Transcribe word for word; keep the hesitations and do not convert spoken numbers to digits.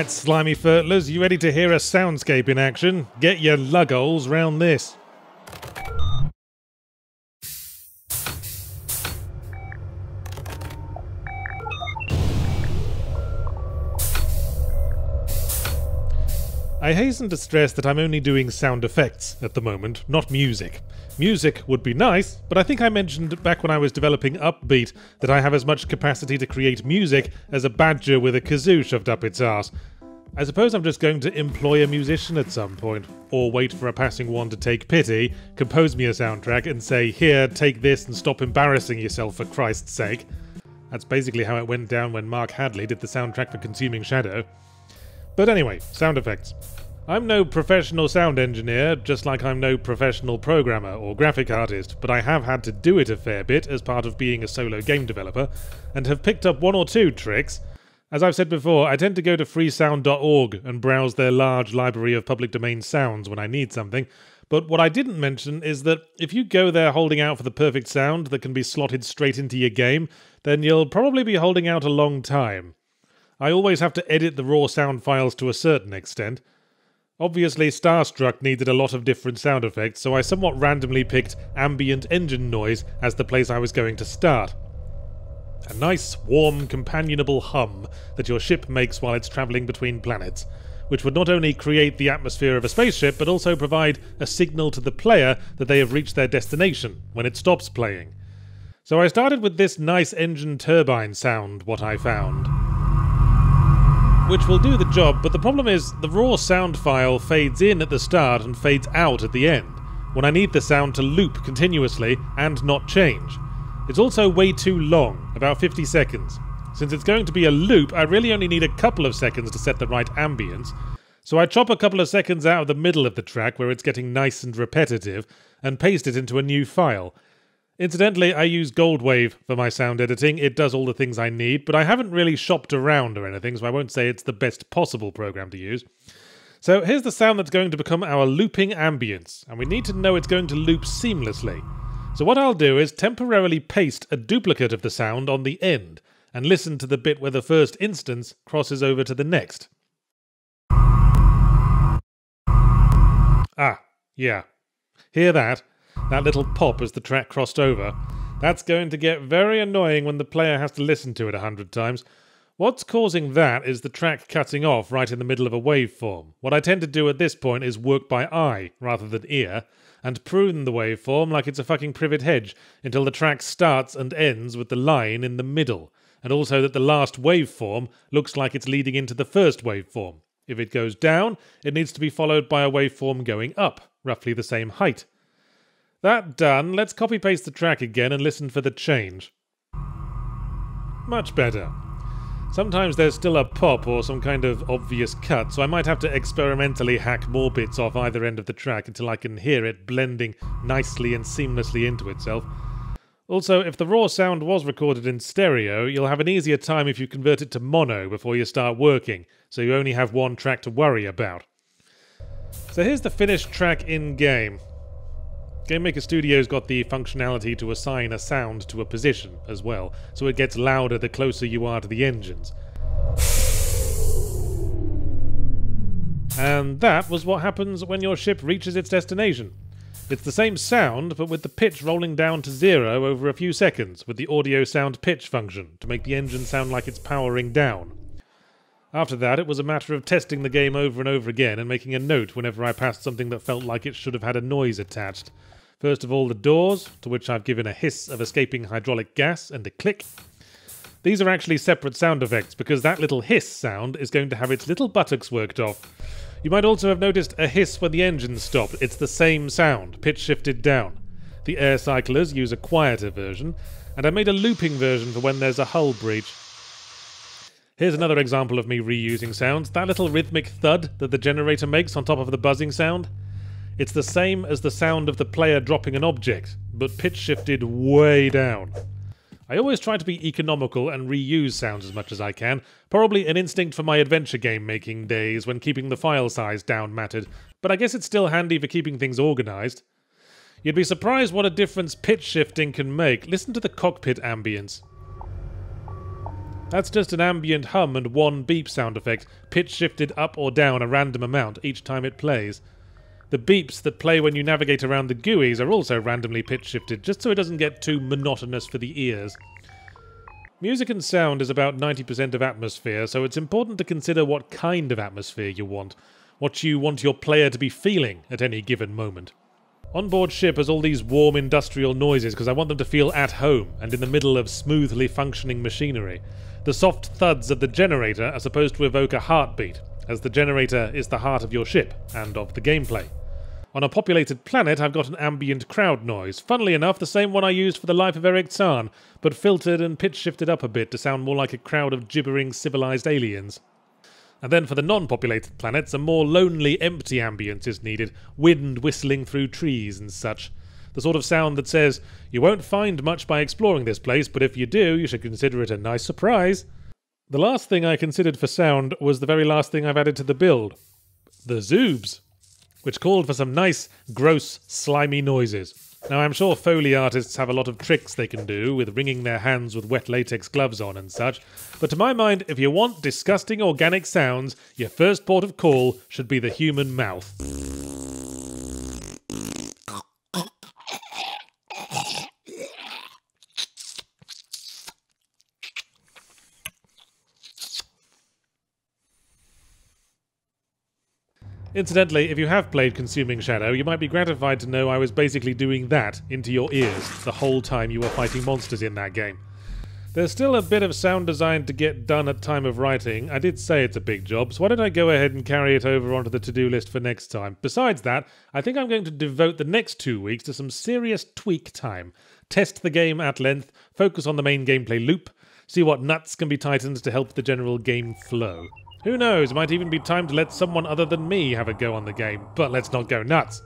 Alright, slimy furtlers, you ready to hear a soundscape in action? Get your lug-holes round this. I hasten to stress that I'm only doing sound effects at the moment, not music. Music would be nice, but I think I mentioned back when I was developing Upbeat that I have as much capacity to create music as a badger with a kazoo shoved up its arse. I suppose I'm just going to employ a musician at some point, or wait for a passing one to take pity, compose me a soundtrack and say, here, take this and stop embarrassing yourself for Christ's sake. That's basically how it went down when Mark Hadley did the soundtrack for Consuming Shadow. But anyway, sound effects. I'm no professional sound engineer, just like I'm no professional programmer or graphic artist, but I have had to do it a fair bit as part of being a solo game developer, and have picked up one or two tricks. As I've said before, I tend to go to free sound dot org and browse their large library of public domain sounds when I need something, but what I didn't mention is that if you go there holding out for the perfect sound that can be slotted straight into your game, then you'll probably be holding out a long time. I always have to edit the raw sound files to a certain extent. Obviously, Starstruck needed a lot of different sound effects, so I somewhat randomly picked ambient engine noise as the place I was going to start. A nice, warm, companionable hum that your ship makes while it's travelling between planets, which would not only create the atmosphere of a spaceship, but also provide a signal to the player that they have reached their destination when it stops playing. So I started with this nice engine turbine sound, what I found, which will do the job, but the problem is the raw sound file fades in at the start and fades out at the end, when I need the sound to loop continuously and not change. It's also way too long, about fifty seconds. Since it's going to be a loop, I really only need a couple of seconds to set the right ambience, so I chop a couple of seconds out of the middle of the track where it's getting nice and repetitive, and paste it into a new file. Incidentally, I use Goldwave for my sound editing. It does all the things I need, but I haven't really shopped around or anything, so I won't say it's the best possible program to use. So here's the sound that's going to become our looping ambience, and we need to know it's going to loop seamlessly. So what I'll do is temporarily paste a duplicate of the sound on the end, and listen to the bit where the first instance crosses over to the next. Ah, yeah. Hear that? That little pop as the track crossed over. That's going to get very annoying when the player has to listen to it a hundred times. What's causing that is the track cutting off right in the middle of a waveform. What I tend to do at this point is work by eye rather than ear, and prune the waveform like it's a fucking privet hedge until the track starts and ends with the line in the middle, and also that the last waveform looks like it's leading into the first waveform. If it goes down, it needs to be followed by a waveform going up, roughly the same height. That done, let's copy-paste the track again and listen for the change. Much better. Sometimes there's still a pop or some kind of obvious cut, so I might have to experimentally hack more bits off either end of the track until I can hear it blending nicely and seamlessly into itself. Also, if the raw sound was recorded in stereo, you'll have an easier time if you convert it to mono before you start working, so you only have one track to worry about. So here's the finished track in-game. Game Maker Studio's got the functionality to assign a sound to a position as well, so it gets louder the closer you are to the engines. And that was what happens when your ship reaches its destination. It's the same sound, but with the pitch rolling down to zero over a few seconds with the audio sound pitch function to make the engine sound like it's powering down. After that, it was a matter of testing the game over and over again and making a note whenever I passed something that felt like it should have had a noise attached. First of all, the doors, to which I've given a hiss of escaping hydraulic gas and a click. These are actually separate sound effects, because that little hiss sound is going to have its little buttocks worked off. You might also have noticed a hiss when the engine stopped. It's the same sound, pitch shifted down. The air cyclers use a quieter version, and I made a looping version for when there's a hull breach. Here's another example of me reusing sounds. That little rhythmic thud that the generator makes on top of the buzzing sound. It's the same as the sound of the player dropping an object, but pitch shifted way down. I always try to be economical and reuse sounds as much as I can, probably an instinct from my adventure game making days when keeping the file size down mattered, but I guess it's still handy for keeping things organised. You'd be surprised what a difference pitch shifting can make. Listen to the cockpit ambience. That's just an ambient hum and one beep sound effect, pitch shifted up or down a random amount each time it plays. The beeps that play when you navigate around the G U Is are also randomly pitch shifted, just so it doesn't get too monotonous for the ears. Music and sound is about ninety percent of atmosphere, so it's important to consider what kind of atmosphere you want, what you want your player to be feeling at any given moment. Onboard ship has all these warm industrial noises because I want them to feel at home and in the middle of smoothly functioning machinery. The soft thuds of the generator are supposed to evoke a heartbeat, as the generator is the heart of your ship and of the gameplay. On a populated planet, I've got an ambient crowd noise, funnily enough the same one I used for The Life of Eric Zahn, but filtered and pitch-shifted up a bit to sound more like a crowd of gibbering civilized aliens. And then for the non-populated planets, a more lonely, empty ambience is needed, wind whistling through trees and such. The sort of sound that says, you won't find much by exploring this place, but if you do, you should consider it a nice surprise. The last thing I considered for sound was the very last thing I've added to the build. The zoobs, which called for some nice, gross, slimy noises. Now I'm sure Foley artists have a lot of tricks they can do with wringing their hands with wet latex gloves on and such, but to my mind, if you want disgusting organic sounds, your first port of call should be the human mouth. Incidentally, if you have played Consuming Shadow, you might be gratified to know I was basically doing that into your ears the whole time you were fighting monsters in that game. There's still a bit of sound design to get done at time of writing. I did say it's a big job, so why don't I go ahead and carry it over onto the to-do list for next time. Besides that, I think I'm going to devote the next two weeks to some serious tweak time. Test the game at length, focus on the main gameplay loop, see what nuts can be tightened to help the general game flow. Who knows, it might even be time to let someone other than me have a go on the game, but let's not go nuts.